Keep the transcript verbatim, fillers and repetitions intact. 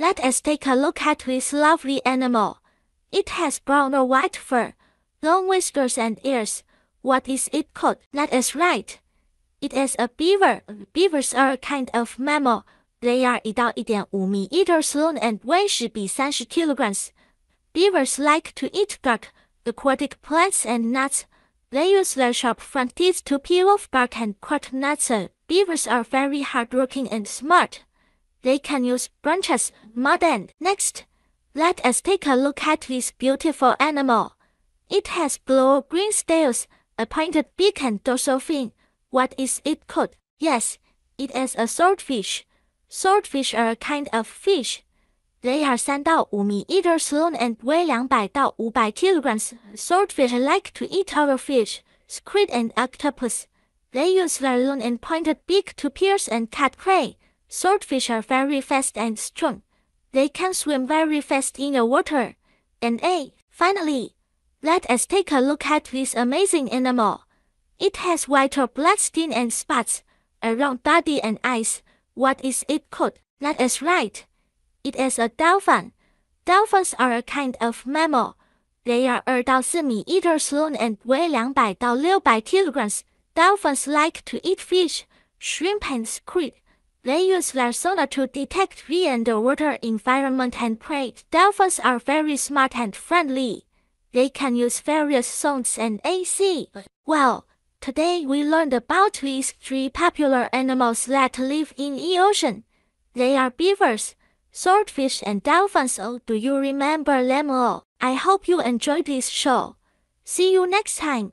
Let us take a look at this lovely animal. It has brown or white fur, long whiskers and ears. What is it called? Let us write. It is a beaver. Beavers are a kind of mammal. They are one to one point five meters long and weigh thirty kilograms. Beavers like to eat bark, aquatic plants and nuts. They use their sharp front teeth to peel off bark and cut nuts. Beavers are very hardworking and smart. They can use branches, mud and... Next, let us take a look at this beautiful animal. It has blue or green scales, a pointed beak and dorsal fin. What is it called? Yes, it is a swordfish. Swordfish are a kind of fish. They are three to five meters long and weigh two hundred to five hundred kilograms. Swordfish like to eat other fish, squid and octopus. They use their long and pointed beak to pierce and cut prey. Swordfish are very fast and strong. They can swim very fast in the water. And A. Finally, let us take a look at this amazing animal. It has white or black skin and spots, a round body and eyes. What is it called? Let us write. It is a dolphin. Dolphins are a kind of mammal. They are two to four meters long and weigh two hundred to six hundred kilograms. Dolphins like to eat fish, shrimp and squid. They use their sonar to detect the underwater environment and prey. Dolphins are very smart and friendly. They can use various sounds and A C. Well, today we learned about these three popular animals that live in the ocean. They are beavers, swordfish and dolphins. Oh, do you remember them all? I hope you enjoyed this show. See you next time.